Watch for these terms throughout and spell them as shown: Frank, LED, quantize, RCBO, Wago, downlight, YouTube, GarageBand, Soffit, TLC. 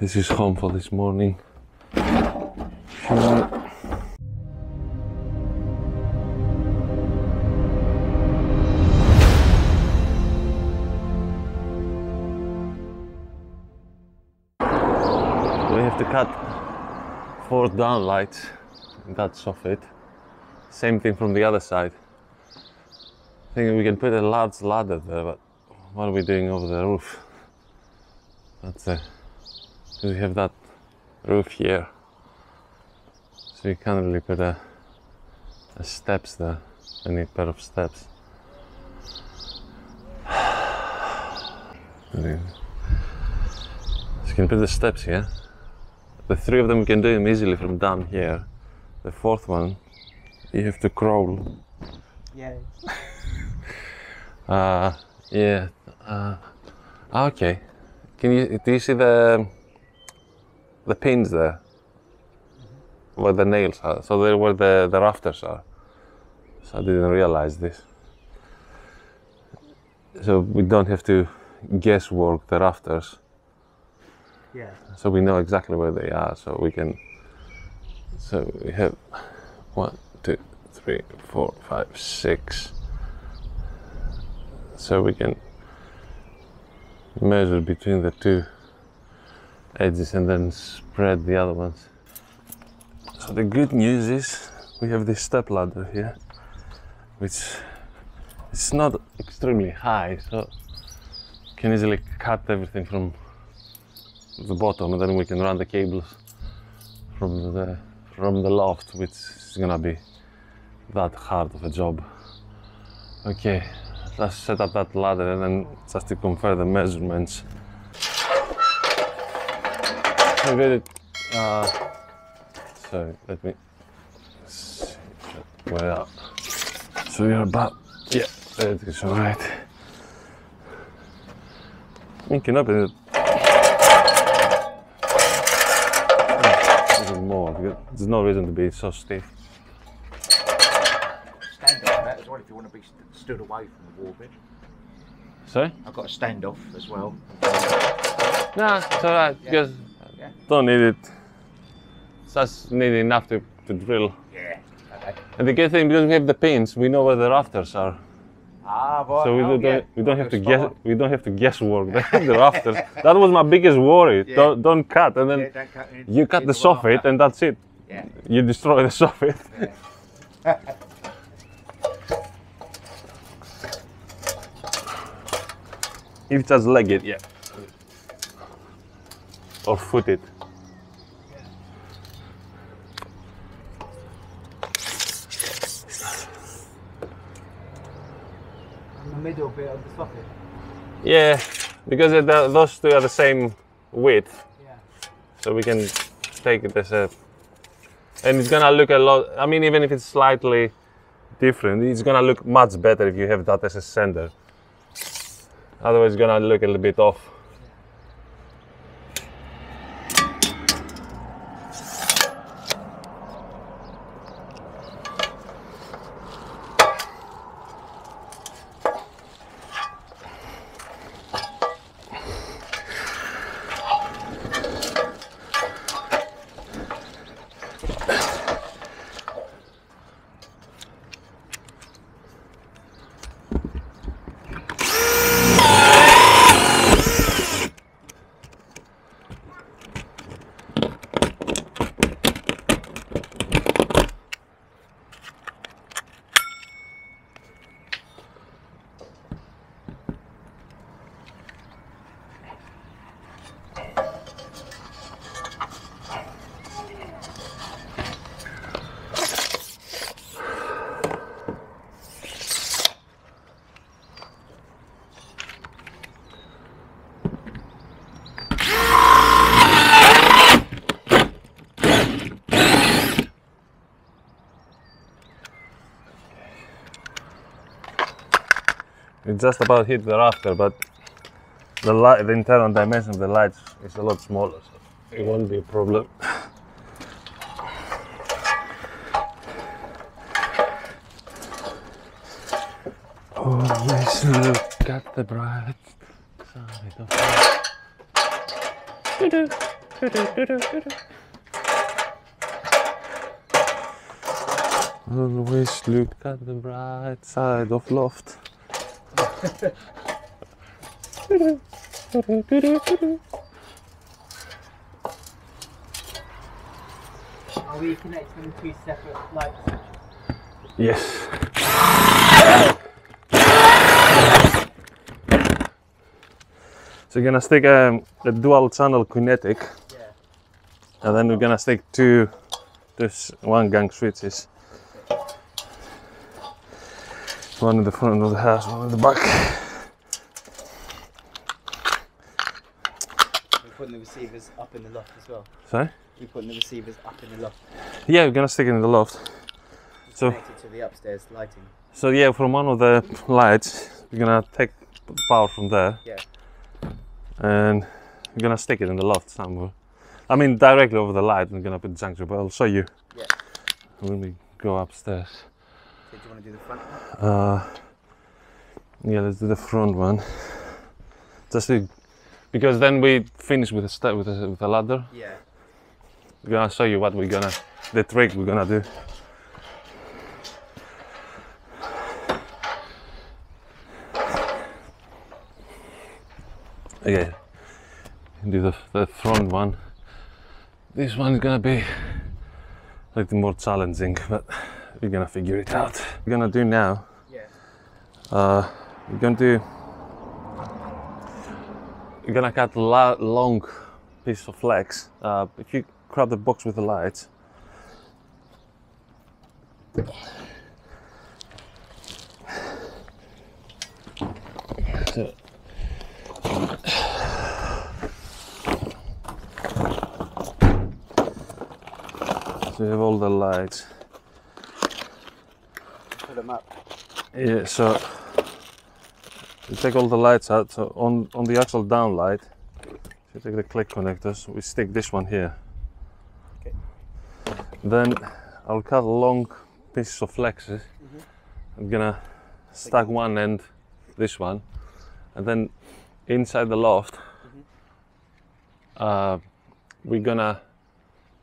This is home for this morning. Cut 4 down lights and that's off it. Same thing from the other side. I think we can put a large ladder there, but what are we doing over the roof? That's it. We have that roof here, so you can't really put a steps there. I need pair of steps. So you can put the steps here. The 3 of them we can do them easily from down here. The 4th one, you have to crawl. Yes. Okay. Do you see the pins there? Mm-hmm. Where the nails are. So they're where the rafters are. So I didn't realize this. So we don't have to guesswork the rafters. Yeah. So we know exactly where they are, so we can. So we have 1, 2, 3, 4, 5, 6. So we can measure between the 2 edges and then spread the other ones. So the good news is we have this step ladder here, which it's not extremely high, so you can easily cut everything from the bottom, and then we can run the cables from the loft, which is gonna be that hard of a job. Okay, let's set up that ladder and then just to compare the measurements. I got it. So let me see where up. So we are about, yeah, there it is, all right. You can open it. More. There's no reason to be so stiff. Stand off that as well if you want to be stood away from the wall bit. Sorry? I've got a standoff as well. Nah, it's alright, yeah. Because yeah. Don't need it. Just need enough to drill. Yeah, okay. And the good thing, because we have the pins, we know where the rafters are. Ah, right. So we don't have to guesswork the rafters. That was my biggest worry. Yeah. Don't cut, and then you cut the soffit, and that's it. Yeah. You destroy the soffit. Yeah. You just leg it, yeah, or foot it. Middle bit of the socket. Yeah, because those 2 are the same width. Yeah. So we can take it as a, and it's gonna look a lot. I mean, even if it's slightly different, it's gonna look much better if you have that as a center. Otherwise, it's gonna look a little bit off. It just about hit the rafter, but the internal dimension of the lights is a lot smaller, so it won't be a problem. let's look at the bright side of it. Always look at the bright side of loft. Are we connecting two separate light switches? Yes. So you're gonna stick a dual channel kinetic, yeah. And then we're gonna stick two, this one gang switches. One in the front of the house, one in the back. We're putting the receivers up in the loft as well. Sorry? We're putting the receivers up in the loft. Yeah, we're going to stick it in the loft. It's so connected to the upstairs lighting. So yeah, from one of the lights, we're going to take the power from there. Yeah. And we're going to stick it in the loft somewhere. I mean, directly over the light, we're going to put the junction, but I'll show you. Yeah. When we go upstairs. Do you want to do the front one? Yeah, let's do the front one. Just to, because then we finish with a step with a ladder. Yeah. We're gonna show you what we're gonna, the trick we're gonna do. Okay, do the front one. This one's gonna be a little more challenging, but we're gonna figure it out. We're gonna do now. Yeah. We're gonna cut a long piece of flex. If you grab the box with the lights, so, we have all the lights. Them up. Yeah, so we take all the lights out. So on the actual down light, so take the click connectors, we stick this one here. Okay. Then I'll cut long pieces of flexes. Mm-hmm. I'm gonna stack one end, this one, and then inside the loft, mm-hmm, we're gonna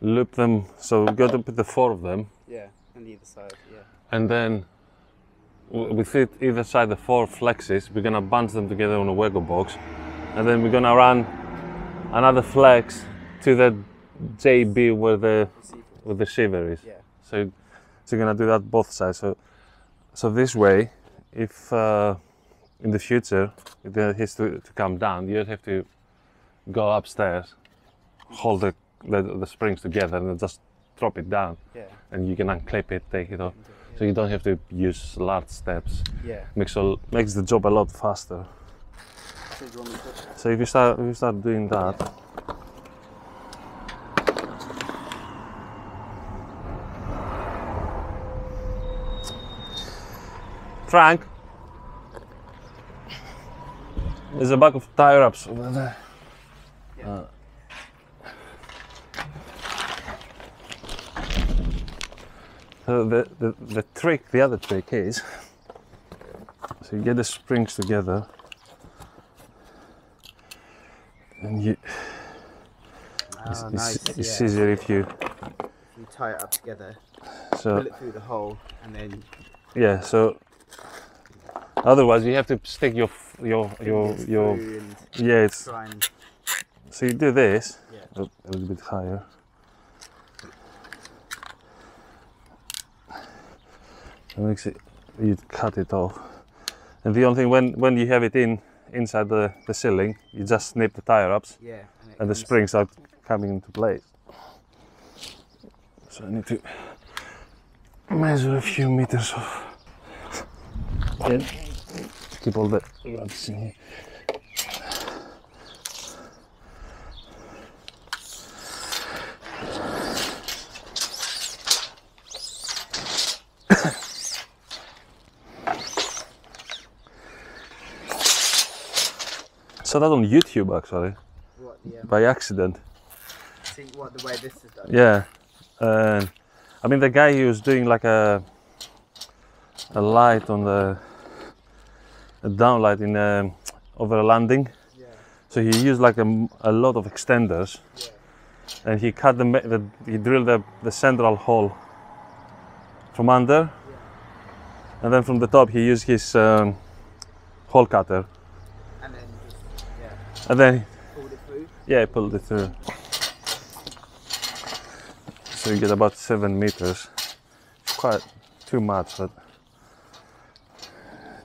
loop them. So we've got to put the four of them. Yeah, on either side. Yeah. And then with it, either side the four flexes, we're gonna bunch them together on a Wago box, and then we're gonna run another flex to the JB where the receiver is. Yeah. So you're gonna do that both sides. So this way, if in the future it has to come down, you have to go upstairs, hold the springs together, and then just drop it down. Yeah. And you can unclip it, take it off. So you don't have to use large steps. Yeah. Makes the job a lot faster. So if you start doing that. Yeah. Frank, there's a bag of tire ups over there. Yeah. So the other trick is, so you get the springs together and you, it's easier if you tie it up together, so pull it through the hole and then. Yeah, so otherwise you have to stick your yeah, it's, and so you do this, yeah, a little bit higher. Makes it, you cut it off, and the only thing when you have it inside the ceiling, you just snip the tire ups, yeah, and the springs are coming into place. So I need to measure a few meters off. Yeah. Keep all the ruts in here. I saw that on YouTube actually, what, yeah, by accident. See what the way this is done. Yeah, I mean the guy, he was doing like a light on the a downlight in over a landing. Yeah. So he used like a lot of extenders, yeah. And he cut he drilled the central hole from under, yeah. And then from the top he used his hole cutter. And then just, yeah. And then pulled it through. Yeah, he pulled it through. So you get about 7 meters. It's quite too much, but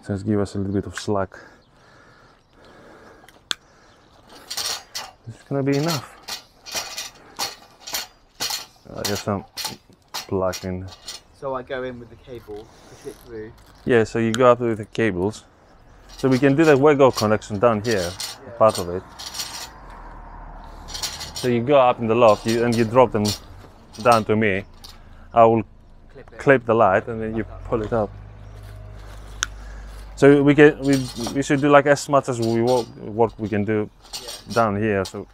just give us a little bit of slack. This is gonna be enough. I guess I'm plugged in. So I go in with the cable, push it through. Yeah, so you go up with the cables. So we can do the Wago connection down here, yeah. Part of it. So you go up in the loft and you drop them down to me. I will clip the light and then you pull it up. So we should do like as much as we can do, yeah. Down here. So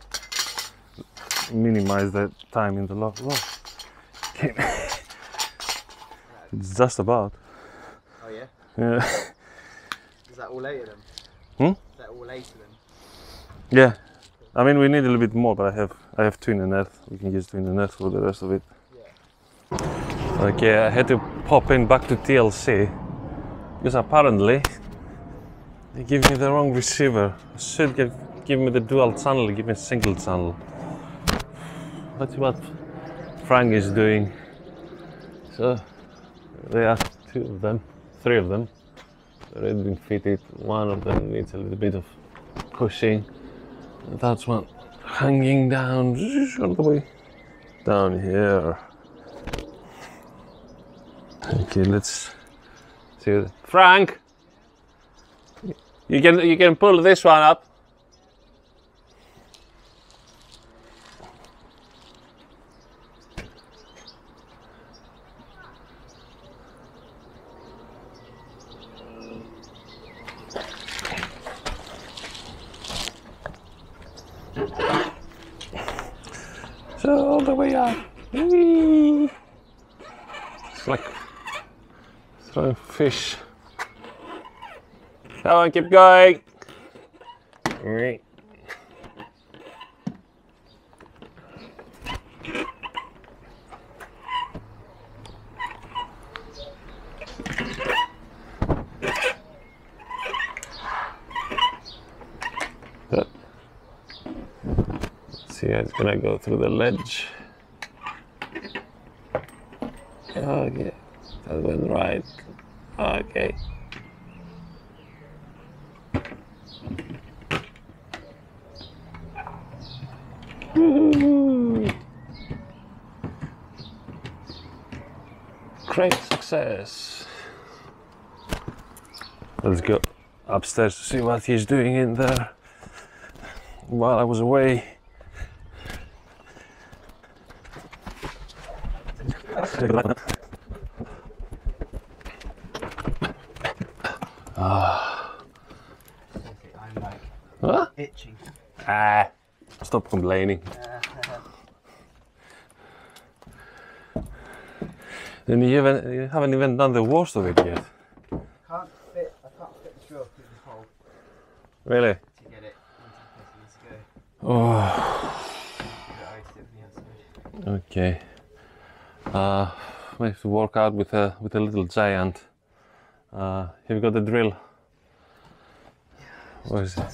minimize the time in the loft. Okay. It's just about. Oh yeah. Yeah. Is that all 8 of them? Hmm? Is that all 8 of them? Yeah. I mean, we need a little bit more, but I have twin and earth. We can use twin and earth for the rest of it. Yeah. Okay, I had to pop in back to TLC because apparently they give me the wrong receiver. It should give me the dual channel, give me a single channel. That's what Frank is doing. So there are 3 of them. They're already been fitted. One of them needs a little bit of pushing. That's one hanging down all the way down here. Okay, let's see. Frank, you can pull this one up. All the way up. Whee! It's like throwing fish. Come on, keep going. All right. Yeah, it's gonna go through the ledge. Okay, that went right. Okay. Woo-hoo. Great success. Let's go upstairs to see what he's doing in there while I was away. I'm like, huh? Itching. Ah, stop complaining. Then you haven't even done the worst of it yet. I can't fit the drill through the hole. Really? To get it into go. Oh. Okay. We have to work out with a little giant. Have you got the drill? Yeah, where is it?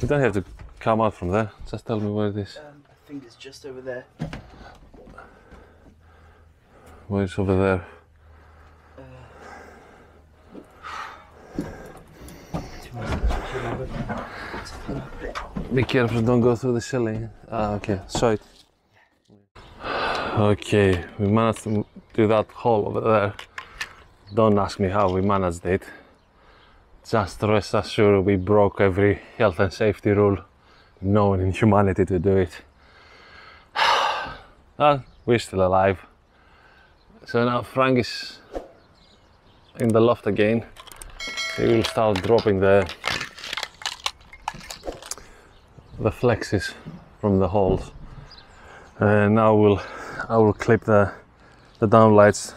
You don't have to come out from there. Just tell me where it is. I think it's just over there. Where is over there? Be careful! Don't go through the ceiling. Okay, saw it. Okay, we managed to do that hole over there. Don't ask me how we managed it. Just rest assured we broke every health and safety rule known in humanity to do it. And we're still alive. So now Frank is in the loft again. He will start dropping the flexes from the holes. And now I will clip the downlights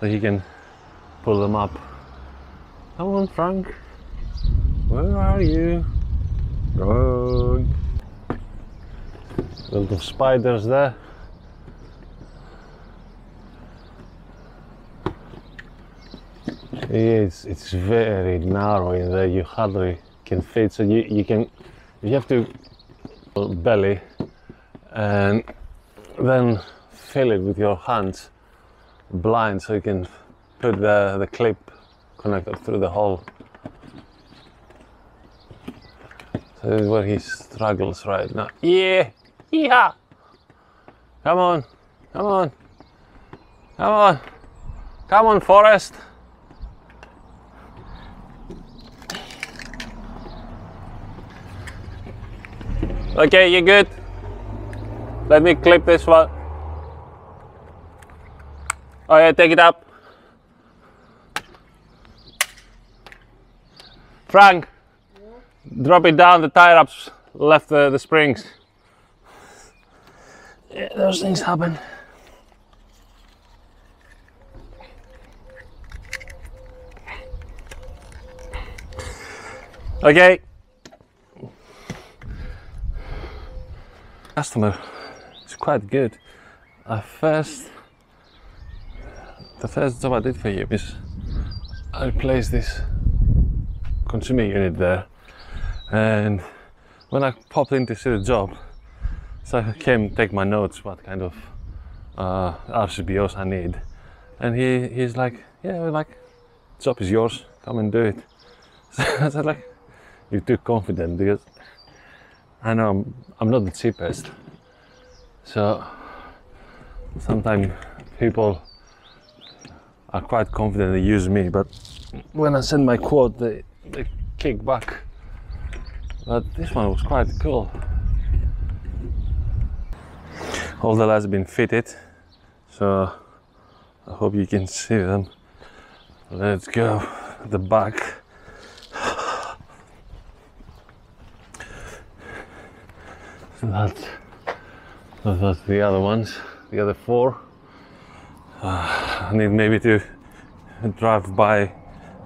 so he can pull them up Come on, Frank. Where are you? Good. Little spiders there. Yeah, it's very narrow in there. You hardly can fit. So you have to belly and then fill it with your hands blind, so you can put the clip connected through the hole. So this is where he struggles right now. Yeah, yeah. Come on, come on, come on, come on, Forest. Okay, you're good. Let me clip this one. Oh yeah, take it up. Frank, yeah. Drop it down, the tie ups left the springs. Yeah, those things happen. Okay. Customer is quite good. The first job I did for you is I placed this consumer unit there, and when I popped in to see the job, so I came to take my notes what kind of RCBOs I need, and he's like, yeah, we're like, job is yours, come and do it. So I said like, you're too confident, because I know I'm not the cheapest, so sometimes people are quite confident they use me, but when I send my quote, they kick back. But this one was quite cool. All the lights have been fitted, so I hope you can see them. Let's go the back. That's the other ones, the other four. I need maybe to drive by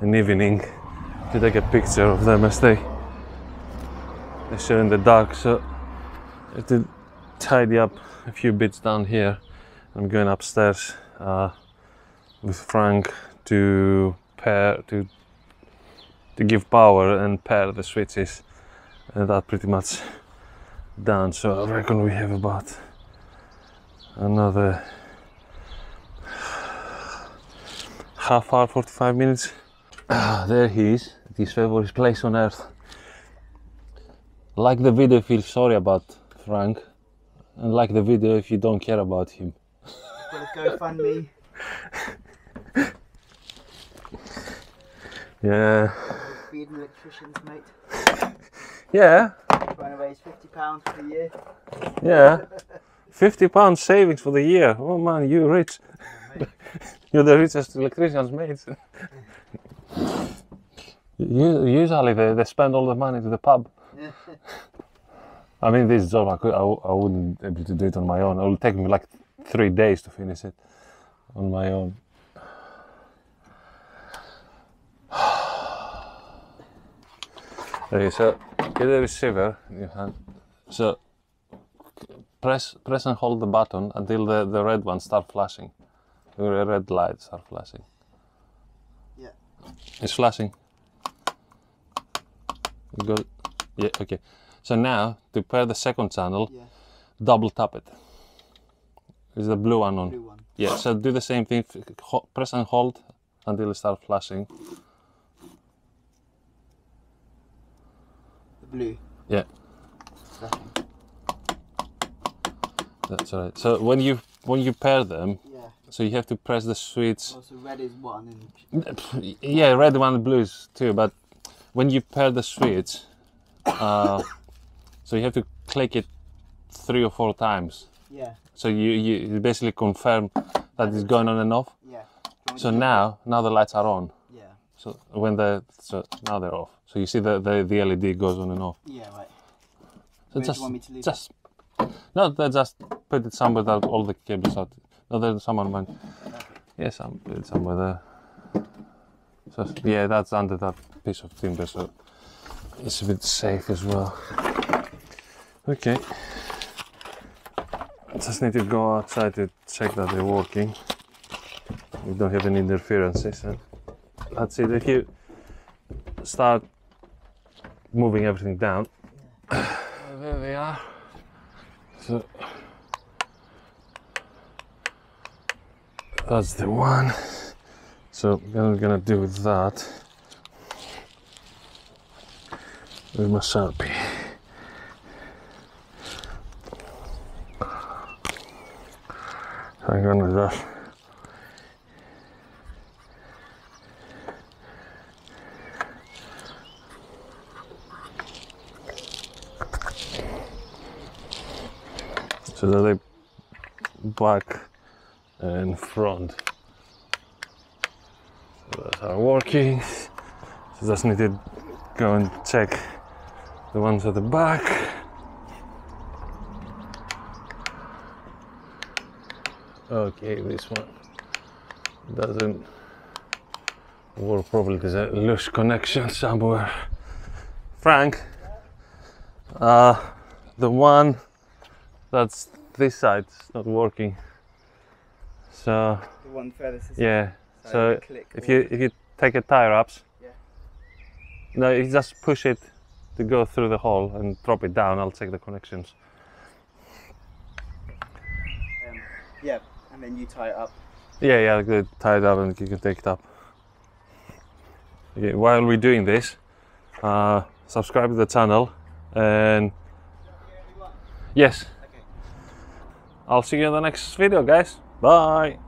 an evening to take a picture of them as they show in the dark. So I have to tidy up a few bits down here. I'm going upstairs with Frank to pair to give power and pair the switches, and that pretty much done. So I reckon we have about another half hour, 45 minutes. There he is, at his favorite place on earth. Like the video if you feel sorry about Frank, and like the video if you don't care about him. Go fund me. Yeah. Being electricians, mate. Yeah. Runaways, £50 for the year. Yeah, £50 savings for the year. Oh man, you rich. Yeah, you're the richest electricians, mate. Usually they spend all the money to the pub. Yeah. I mean, this job I wouldn't be able to do it on my own. It will take me like 3 days to finish it on my own. Okay, so get the receiver in your hand. So press and hold the button until the red ones start flashing. The red lights are flashing. Yeah. It's flashing. You got it? Yeah, okay. So now to pair the second channel, yeah, double tap it. Is the blue one on? Blue one. Yeah, so do the same thing. Press and hold until it starts flashing. Blue. Yeah. That's right. So when you pair them, yeah, so you have to press the switch. Oh, so red is one. And... yeah, red one, blue is two. But when you pair the switch, so you have to click it 3 or 4 times. Yeah. So you basically confirm that it's going on and off. Yeah. So now the lights are on. So now they're off. So you see the LED goes on and off. Yeah, right. So just, do you want me to leave it? No, they just put it somewhere that all the cables are. No, there's someone went. Okay. Yes, yeah, put it somewhere there. Just, yeah, that's under that piece of timber, so it's a bit safe as well. Okay, I just need to go outside to check that they're working. We don't have any interferences, and that's it. If you start moving everything down, there they are. So that's the one. So I'm gonna do with that with my Sharpie. I'm gonna do that. So that they back and front. So that's how working. So just need to go and check the ones at the back. Okay, this one doesn't work properly. There's a loose connection somewhere. Frank, the one that's this side, it's not working. So the one furthest is yeah. So if you take a tire up, yeah. No, you just push it to go through the hole and drop it down. I'll check the connections. Yeah, and then you tie it up. Yeah, yeah, tie it up and you can take it up. Okay, while we're doing this, subscribe to the channel and yes. I'll see you in the next video, guys. Bye.